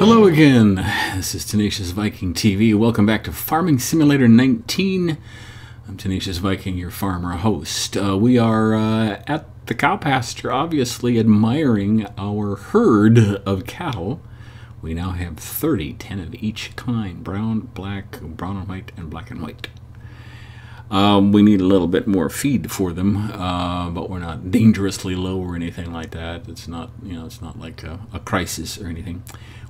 Hello again, this is Tenacious Viking TV. Welcome back to Farming Simulator 19. I'm Tenacious Viking, your farmer host. We are at the cow pasture, obviously admiring our herd of cattle. We now have 30, 10 of each kind, brown and white, and black and white. We need a little bit more feed for them, but we're not dangerously low or anything like that. It's not, you know, it's not like a crisis or anything.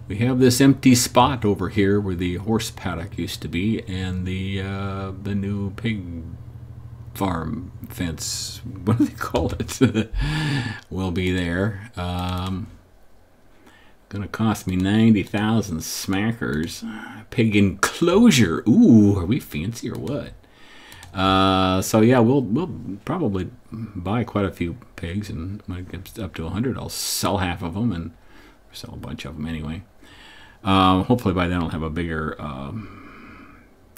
We have this empty spot over here where the horse paddock used to be, and the new pig farm fence, what do they call it, will be there. Gonna cost me 90,000 smackers. Pig enclosure. Ooh, are we fancy or what? So yeah, we'll probably buy quite a few pigs, and when it gets up to 100, I'll sell half of them and sell a bunch of them anyway. Hopefully by then I'll have a bigger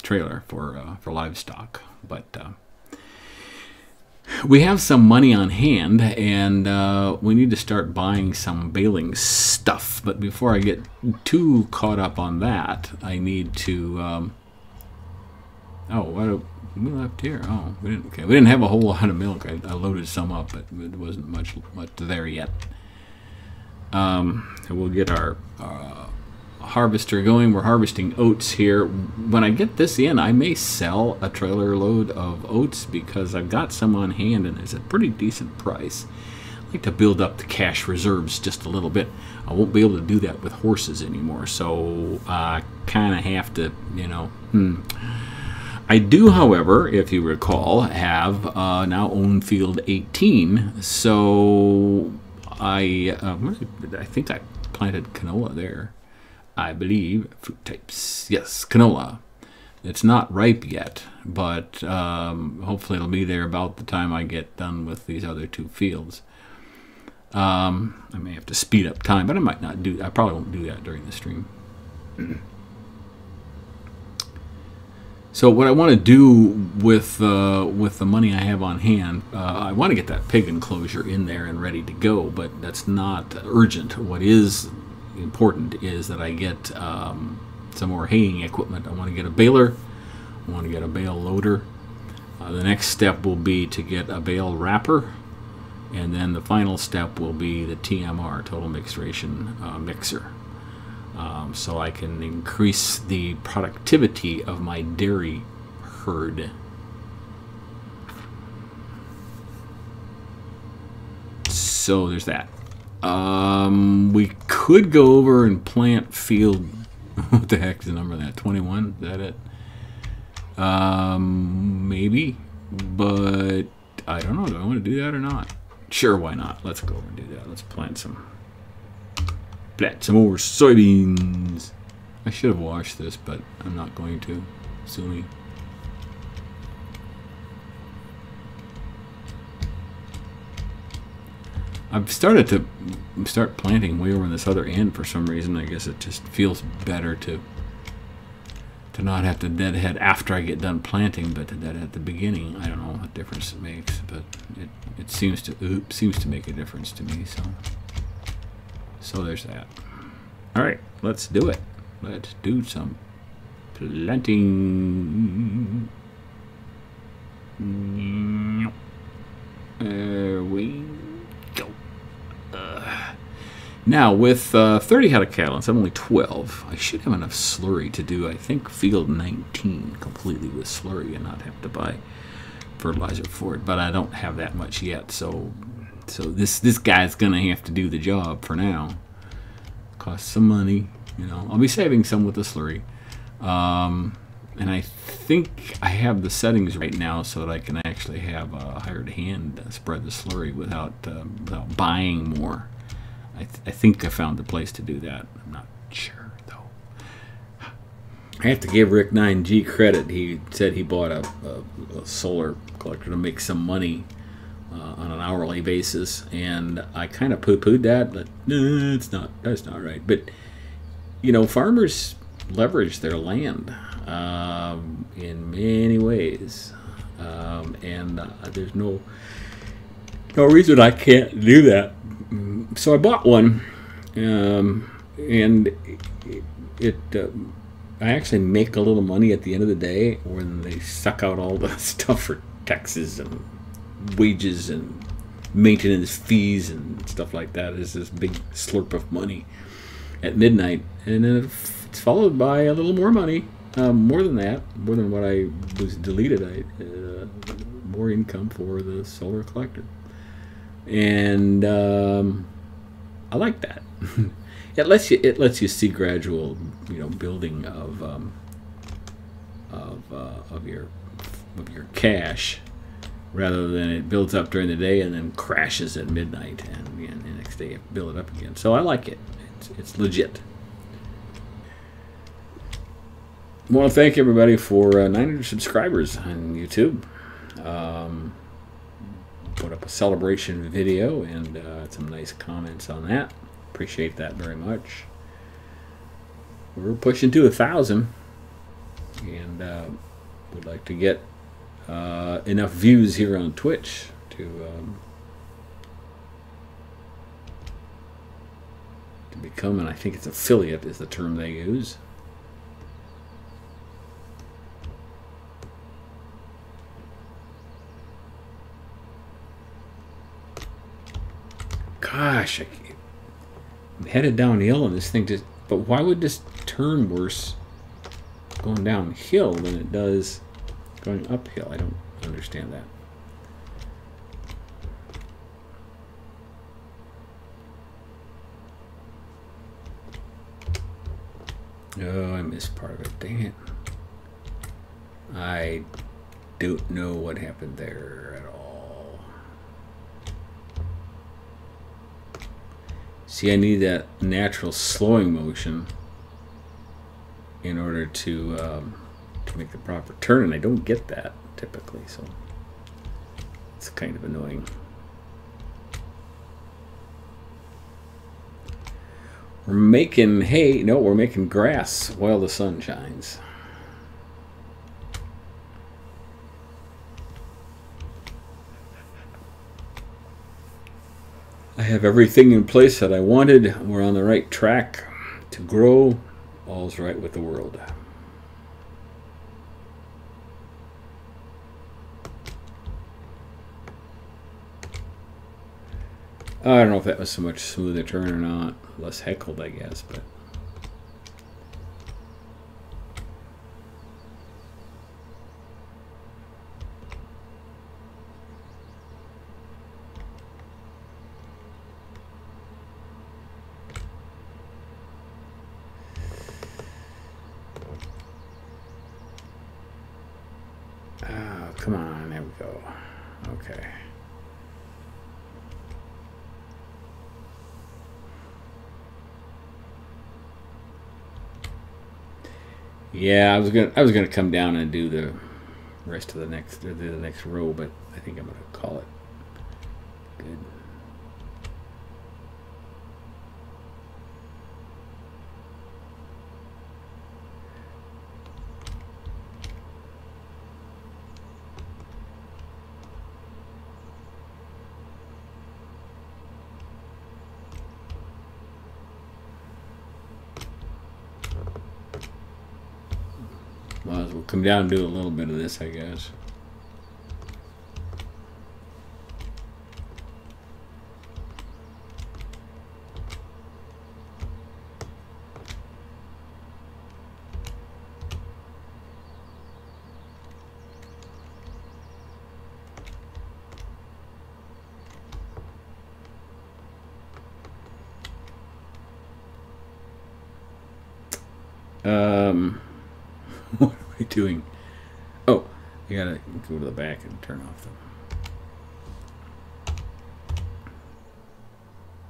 trailer for livestock. But we have some money on hand, and we need to start buying some baling stuff. But before I get too caught up on that, I need to. Oh, what? We left here. Oh, we didn't. Okay, we didn't have a whole lot of milk. I loaded some up, but it wasn't much there yet. So we'll get our harvester going. We're harvesting oats here. When I get this in, I may sell a trailer load of oats because I've got some on hand and it's a pretty decent price. I like to build up the cash reserves just a little bit. I won't be able to do that with horses anymore, so I kind of have to, you know. I do, however, if you recall, have now own field 18, so I think I planted canola there, I believe. Fruit types, yes, canola. It's not ripe yet, but hopefully it'll be there about the time I get done with these other two fields. I may have to speed up time, but I might not do. I probably won't do that during the stream. So what I want to do with the money I have on hand, I want to get that pig enclosure in there and ready to go, but that's not urgent. What is important is that I get some more haying equipment. I want to get a baler. I want to get a bale loader. The next step will be to get a bale wrapper, and then the final step will be the TMR, Total Mixed Ration mixer. So I can increase the productivity of my dairy herd. So there's that. We could go over and plant field. What the heck is the number of that? 21? Is that it? Maybe, but I don't know. Do I want to do that or not? Sure, why not? Let's go over and do that. Let's plant some. Plant some more soybeans. I should have washed this, but I'm not going to. Sue me. I've started to start planting way over on this other end for some reason. I guess it just feels better to not have to deadhead after I get done planting, but to deadhead at the beginning. I don't know what difference it makes, but it seems to make a difference to me. So there's that. All right, let's do it. Let's do some planting. There we go. Now, with 30 head of cattle, it's only 12. I should have enough slurry to do, I think, field 19 completely with slurry and not have to buy fertilizer for it. But I don't have that much yet, so... So this guy's gonna have to do the job for now. Costs some money, you know. I'll be saving some with the slurry, and I think I have the settings right now so that I can actually have a hired hand spread the slurry without buying more. I think I found the place to do that. I'm not sure though. I have to give Rick 9G credit. He said he bought a solar collector to make some money. On an hourly basis, and I kind of poo-pooed that, but no, that's not right. But you know, farmers leverage their land in many ways, and there's no reason I can't do that. So I bought one, and I actually make a little money at the end of the day when they suck out all the stuff for taxes and wages and maintenance fees and stuff like that. It's this big slurp of money at midnight, and then it's followed by a little more money, more than what I was deleted. More income for the solar collector, and I like that. It lets you see gradual, building of your cash, rather than it builds up during the day and then crashes at midnight, and the next day you build it up again. So I like it. It's legit. I want to thank everybody for 900 subscribers on YouTube. Put up a celebration video and some nice comments on that. Appreciate that very much. We're pushing to 1,000, and we'd like to get enough views here on Twitch to become, and I think it's affiliate is the term they use. Gosh, I'm headed downhill and this thing just... But why would this turn worse going downhill than it does going uphill? I don't understand that. Oh, I missed part of it. Dang it. I don't know what happened there at all. See, I need that natural slowing motion in order to make the proper turn, and I don't get that typically, so it's kind of annoying. We're making hay. No, we're making grass while the sun shines. I have everything in place that I wanted. We're on the right track to grow. All's right with the world. I don't know if that was so much smoother turn or not. Less heckled, I guess, but... Come on, there we go. Okay. Yeah, I was gonna come down and do the rest of the next row, but I think I'm gonna call it good. Come down and do a little bit of this, I guess. Doing. Oh, you gotta go to the back and turn off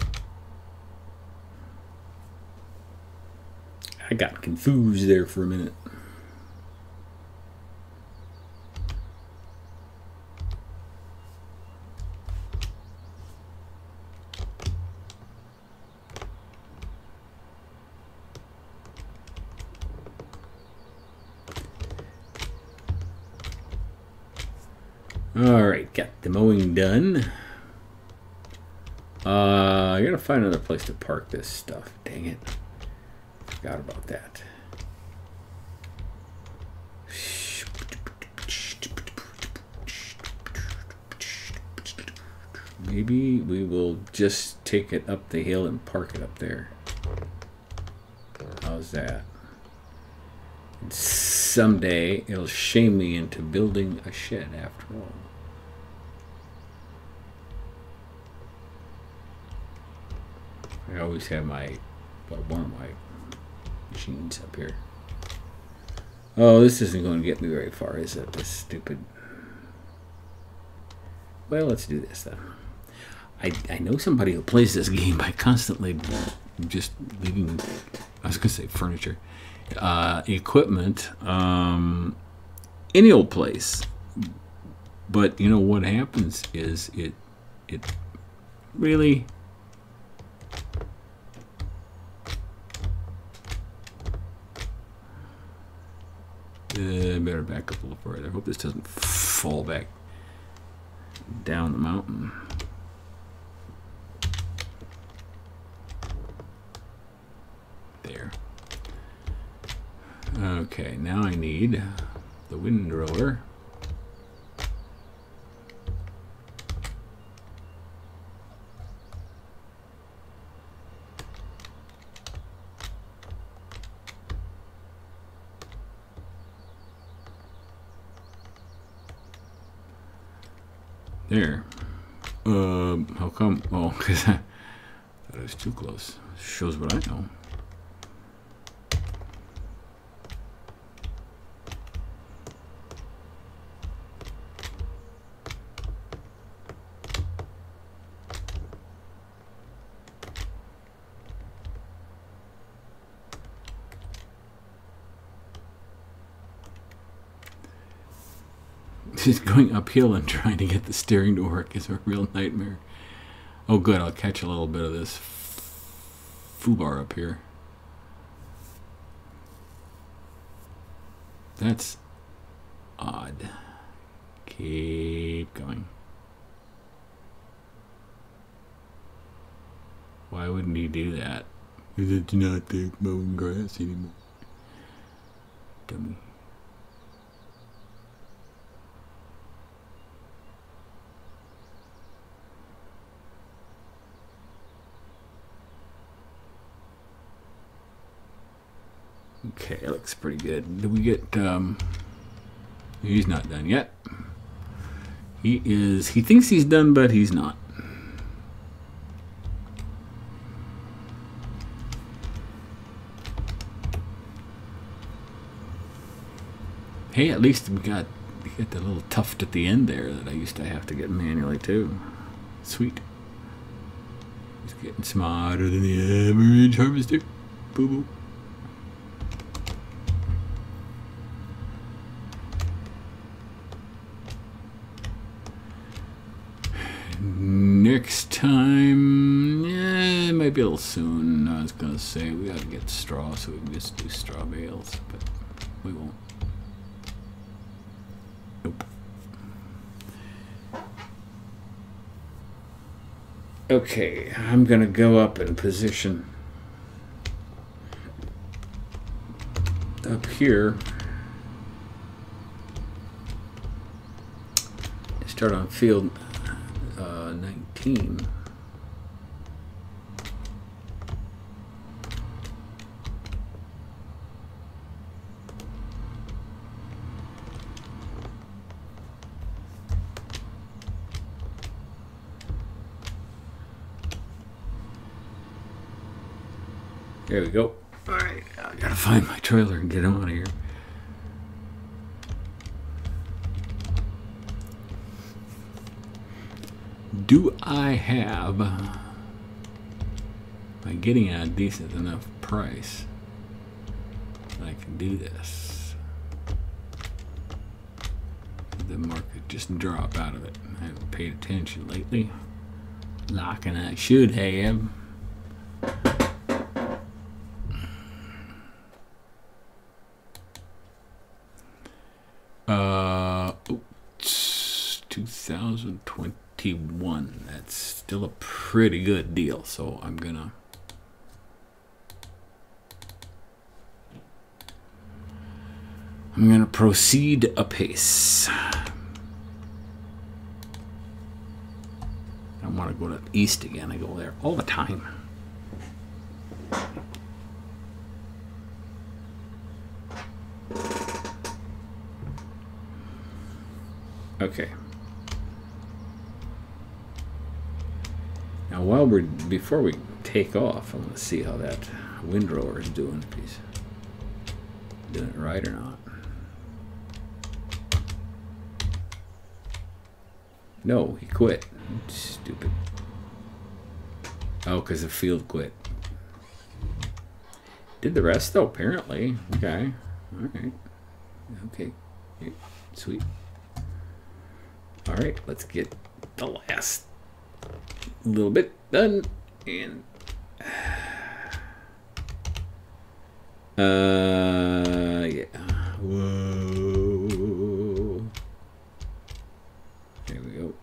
them. I got confused there for a minute. Alright, got the mowing done. I gotta find another place to park this stuff. Dang it. forgot about that. Maybe we will just take it up the hill and park it up there. How's that? And someday it'll shame me into building a shed after all. I always have my, one of my machines up here. Oh, this isn't going to get me very far, is it? This stupid... Well, let's do this then. I know somebody who plays this game by constantly just leaving, I was going to say furniture, equipment, any old place. But you know what happens is it really... better back up a little further. I hope this doesn't fall back down the mountain. There. Okay, now I need the wind roller. There. How come? Oh, because I thought it was too close. Shows what I know. Just going uphill and trying to get the steering to work is a real nightmare. Oh good, I'll catch a little bit of this foobar up here. That's odd. Keep going. Why wouldn't he do that? Because it's not the mowing grass anymore. Dummy. Okay, it looks pretty good. Did we get, he's not done yet. He is, he thinks he's done, but he's not. Hey, at least we got the little tuft at the end there that I used to have to get manually too. Sweet. He's getting smarter than the average harvester. Boo-boo. Next time, yeah, it might be a little soon. I was gonna say we gotta get straw so we can just do straw bales, but we won't. Nope. Okay, I'm gonna go up in position up here. Start on field 19. There we go. All right, I gotta find my trailer and get him out of here. Do I have, by getting a decent enough price, I can do this? The market just drop out of it. I haven't paid attention lately. Locking I should have. Oops, 2020. One. That's still a pretty good deal, so I'm gonna I'm going to proceed apace. I don't want to go to east again. I go there all the time. Okay. Now, while we're before we take off, I want to see how that windrower is doing. If he's doing it right or not. No, he quit. Stupid. Oh, because the field quit. Did the rest though? Apparently. Okay. All right. Okay. Sweet. All right, let's get the last little bit done, and yeah. Whoa. There we go.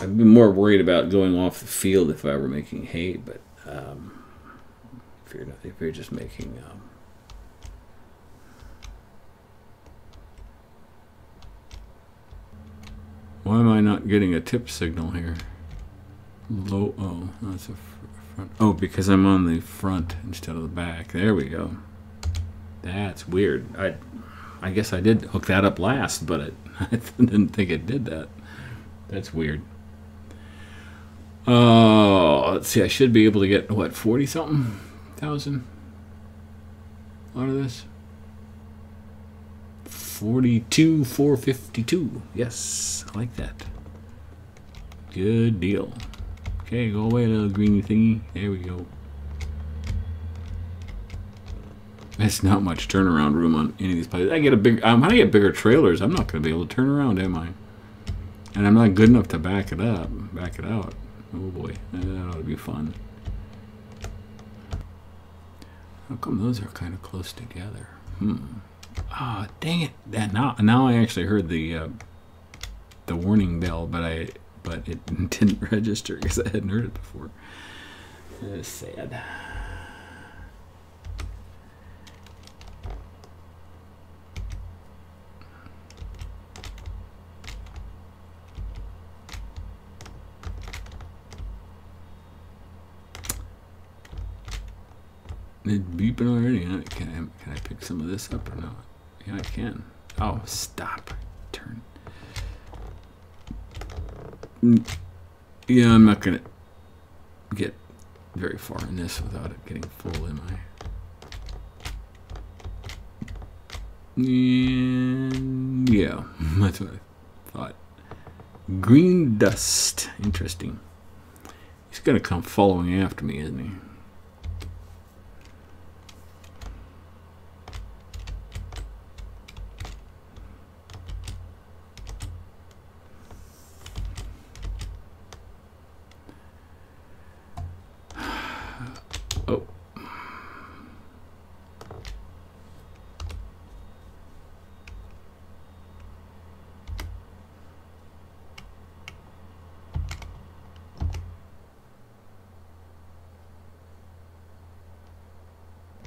I've been more worried about going off the field if I were making hay, but if you're just making. Why am I not getting a tip signal here? Low O. That's a front. Oh, because I'm on the front instead of the back. There we go. That's weird. I guess I did hook that up last, but I didn't think it did that. That's weird. Oh, let's see. I should be able to get what, 40-something thousand out of this. 42,452. Yes, I like that. Good deal. Okay, go away, little greeny thingy. There we go. That's not much turnaround room on any of these places. I get a big. When I get bigger trailers, I'm not going to be able to turn around, am I? And I'm not good enough to back it up, back it out. Oh boy, that ought to be fun. How come those are kind of close together? Hmm. Ah, oh, dang it! That now I actually heard the warning bell, but it didn't register because I hadn't heard it before. That's sad. It's beeping already. Can I pick some of this up or not? Yeah, I can. Oh, stop. Turn. Yeah, I'm not going to get very far in this without it getting full, am I? And yeah, that's what I thought. Green dust. Interesting. He's going to come following after me, isn't he?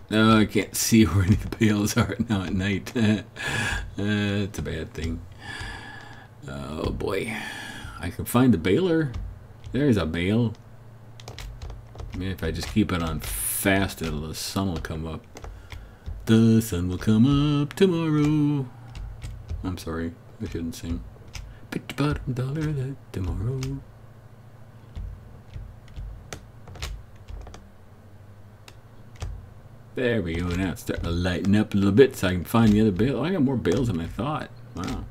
No, I can't see where any of the bales are now at night. It's a bad thing. Oh boy. I can find the baler. There's a bale. Maybe if I just keep it on fast, the sun will come up. The sun will come up tomorrow. I'm sorry, I shouldn't sing. Pitch bottom dollar that tomorrow. There we go, now it's starting to lighten up a little bit so I can find the other bale. I got more bales than I thought. Wow.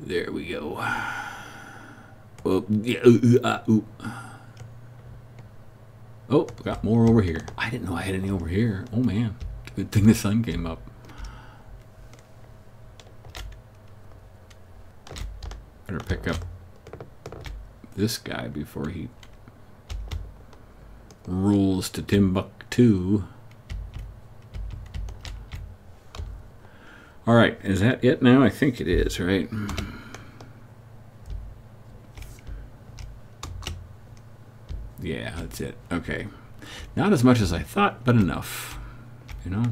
There we go. Oh, yeah, oh, got more over here. I didn't know I had any over here. Oh man, good thing the sun came up. Better pick up this guy before he rolls to Timbuktu. All right, is that it now? I think it is, right? Yeah, that's it. Okay. Not as much as I thought, but enough. You know?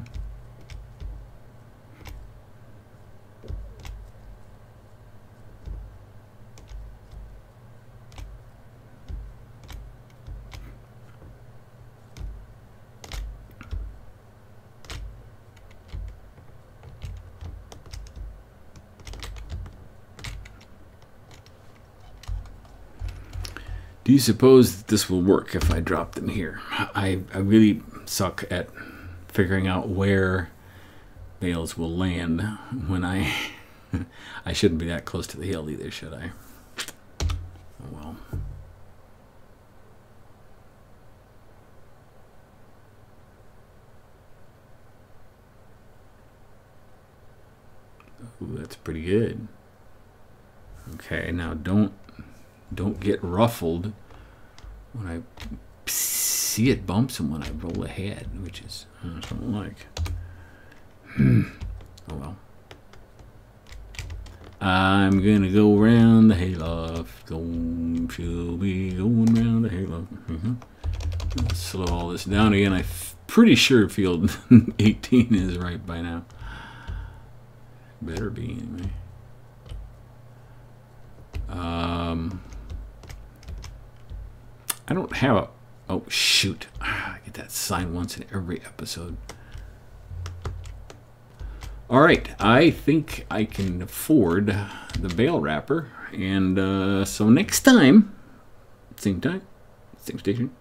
Do you suppose that this will work if I drop them here? I really suck at figuring out where bales will land when I... I shouldn't be that close to the hill either, should I? Oh well. Ooh, that's pretty good. Okay, now don't get ruffled when I see it bumps and when I roll ahead, which is something like. Oh well. I'm gonna go around the hayloft. She'll be going around the hayloft. Let's slow all this down again. I'm pretty sure field 18 is right by now. Better be anyway. I don't have a... Oh, shoot. I get that sign once in every episode. All right. I think I can afford the bale wrapper. And so next time, same time, same station,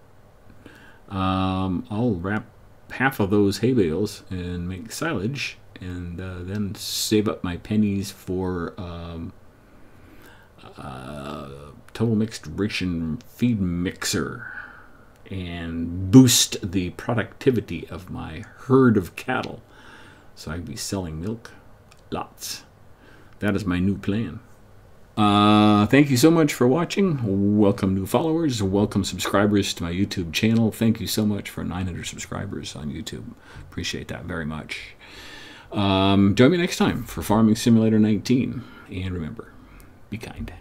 I'll wrap half of those hay bales and make silage. And then save up my pennies for... Total Mixed Ration feed mixer and boost the productivity of my herd of cattle, so I'd be selling milk lots. That is my new plan. Thank you so much for watching. Welcome new followers, welcome subscribers to my YouTube channel. Thank you so much for 900 subscribers on YouTube. Appreciate that very much. Join me next time for Farming Simulator 19, and remember, be kind.